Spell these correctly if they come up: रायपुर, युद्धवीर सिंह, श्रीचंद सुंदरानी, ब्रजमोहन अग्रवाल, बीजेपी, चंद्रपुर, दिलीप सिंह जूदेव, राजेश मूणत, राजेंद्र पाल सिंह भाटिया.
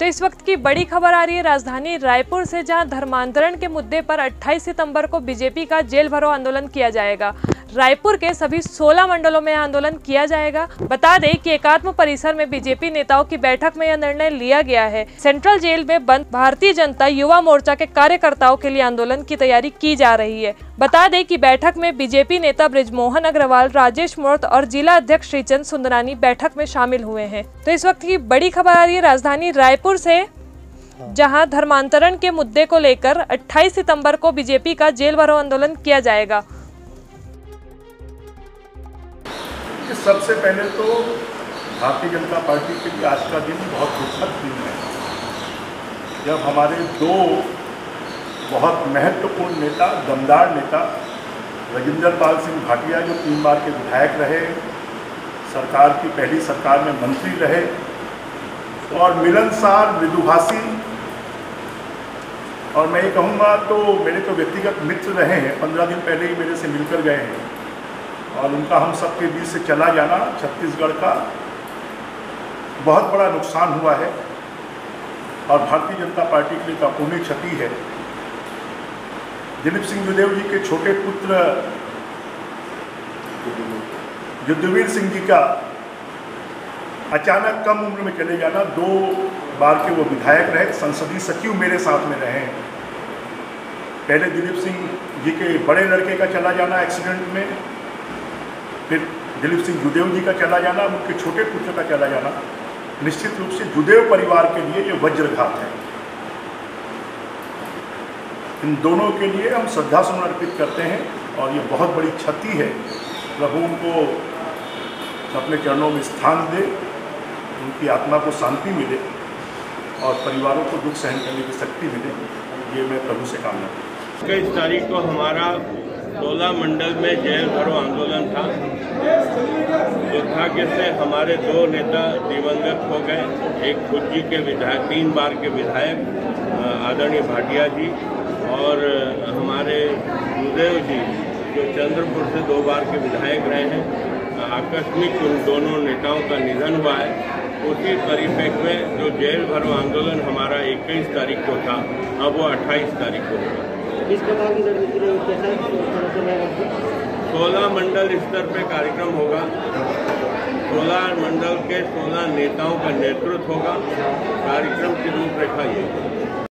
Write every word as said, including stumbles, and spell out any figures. तो इस वक्त की बड़ी खबर आ रही है राजधानी रायपुर से, जहां धर्मांतरण के मुद्दे पर अट्ठाईस सितंबर को बीजेपी का जेल भरो आंदोलन किया जाएगा। रायपुर के सभी सोलह मंडलों में आंदोलन किया जाएगा। बता दें कि एकात्म परिसर में बीजेपी नेताओं की बैठक में यह निर्णय लिया गया है। सेंट्रल जेल में बंद भारतीय जनता युवा मोर्चा के कार्यकर्ताओं के लिए आंदोलन की तैयारी की जा रही है। बता दें कि बैठक में बीजेपी नेता ब्रजमोहन अग्रवाल, राजेश मूणत और जिला अध्यक्ष श्रीचंद सुंदरानी बैठक में शामिल हुए हैं। तो इस वक्त की बड़ी खबर आ रही है राजधानी रायपुर से, जहां धर्मांतरण के मुद्दे को लेकर अट्ठाईस सितंबर को बीजेपी का जेल भरो आंदोलन किया जाएगा। सबसे पहले तो भारतीय जनता पार्टी के लिए आज का दिन बहुत दुखद दिन है, जब हमारे दो बहुत महत्वपूर्ण नेता, दमदार नेता राजेंद्र पाल सिंह भाटिया, जो तीन बार के विधायक रहे, सरकार की पहली सरकार में मंत्री रहे, और मिलनसार, विदुभाषी और मैं ये कहूँगा तो मेरे तो व्यक्तिगत मित्र रहे हैं, पंद्रह दिन पहले ही मेरे से मिलकर गए हैं, और उनका हम सबके बीच से चला जाना छत्तीसगढ़ का बहुत बड़ा नुकसान हुआ है और भारतीय जनता पार्टी के लिए काफी क्षति है। दिलीप सिंह जूदेव जी के छोटे पुत्र युद्धवीर सिंह जी का अचानक कम उम्र में चले जाना, दो बार के वो विधायक रहे, संसदीय सचिव मेरे साथ में रहे। पहले दिलीप सिंह जी के बड़े लड़के का चला जाना एक्सीडेंट में, फिर दिलीप सिंह जूदेव जी का चला जाना, उनके छोटे पुत्र का चला जाना निश्चित रूप से जूदेव परिवार के लिए ये वज्रघात है। इन दोनों के लिए हम श्रद्धा सुमन अर्पित करते हैं और ये बहुत बड़ी क्षति है। प्रभु उनको अपने चरणों में स्थान दे, उनकी आत्मा को शांति मिले और परिवारों को दुख सहन करने की शक्ति मिले, ये मैं प्रभु से कामना करता हूँ। इक्कीस तारीख को हमारा सोलह मंडल में जेल भरो आंदोलन था। दुर्भाग्य से हमारे दो नेता दिवंगत हो गए, एक खुद जी के विधायक, तीन बार के विधायक आदरणीय भाटिया जी, और हमारे जूदेव जी जो चंद्रपुर से दो बार के विधायक रहे हैं। आकस्मिक उन दोनों नेताओं का निधन हुआ है। उसी परिप्रेक्ष्य में जो जेल भरो आंदोलन हमारा इक्कीस तारीख को था, अब वो अट्ठाईस तारीख को होगा। किस प्रकार की रणनीति रहेगी? सोलह मंडल स्तर पे कार्यक्रम होगा, सोलह मंडल के सोलह नेताओं का नेतृत्व होगा, कार्यक्रम की रूपरेखा ये